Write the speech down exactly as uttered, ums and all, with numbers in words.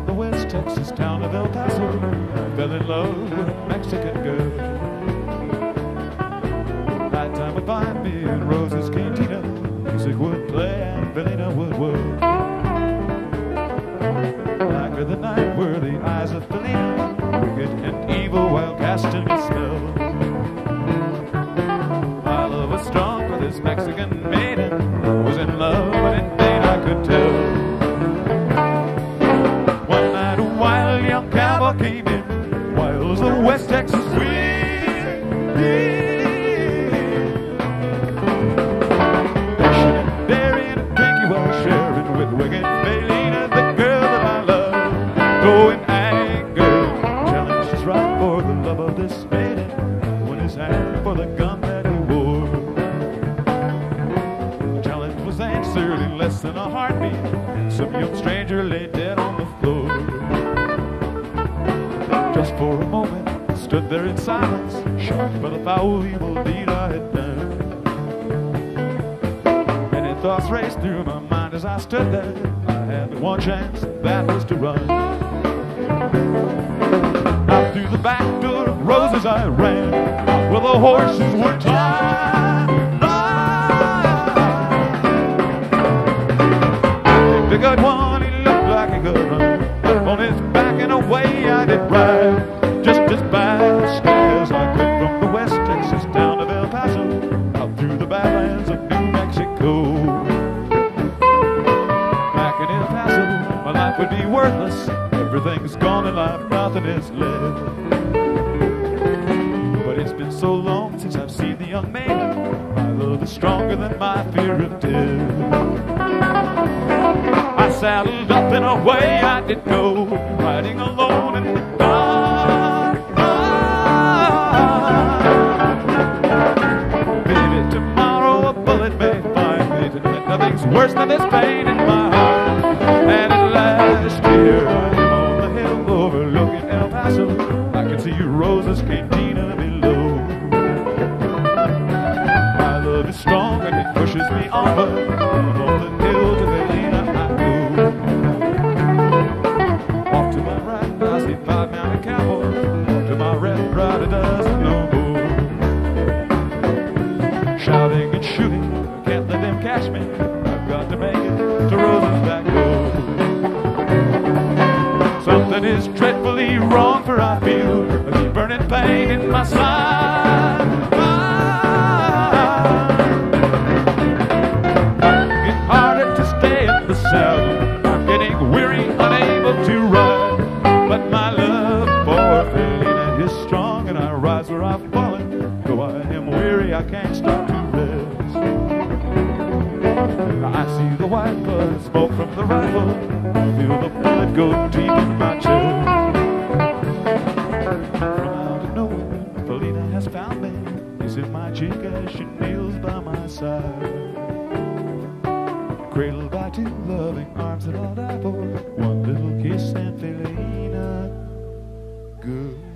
in the West Texas town of El Paso. I fell in love with a Mexican girl. Nighttime would find me in Rose's cantina. Music would play and Felina would whirl. Blacker than night were the eyes of Felina, wicked and evil while casting a spell. My love was strong with this Mexican maiden. I was in love, but in vain I could tell. Came in while the West Texas wind and daring and drinking while sharing with wicked Felina, the girl that I love. Though in anger, challenged his right for the love of this maiden, when his hand for the gun that he wore. The challenge was answered in less than a heartbeat, and some young stranger lay dead on the floor. Just for a moment, I stood there in silence, shocked by the foul evil deed I had done. Many thoughts raced through my mind as I stood there. I had one chance, and that was to run. Out through the back door of Rose's I ran, where the horses were tied. I picked up one, he looked like he could run. On his back and away I did ride, just as fast as I could from the West Texas town of El Paso, out through the badlands of New Mexico. Back in El Paso, my life would be worthless. Everything's gone in life, nothing is left. But it's been so long since I've seen the young maiden. My love is stronger than my fear of death. I saddled up and away I did go, riding alone in the dark. Maybe tomorrow a bullet may find me, tonight nothing's worse than this pain in my heart. And at last here I am on the hill overlooking El Paso. I can see Rose's cantina below. My love is strong and it pushes me onward, on the hill to the shouting and shooting, I can't let them catch me. I've got to make it to Rose's back door. Something is dreadfully wrong, for I feel a burning pain in my side. I'm getting harder to stay at the saddle. I'm getting weary, unable to ride. But my love for Felina is strong, and I rise where I've fallen. Though I am weary, I can't stop. I see the white blood smoke from the rifle, feel the blood go deep in my chest. From out of nowhere, Felina has found me. Kisses my cheek as she kneels by my side, cradled by two loving arms that I'll die for. One little kiss and Felina, good.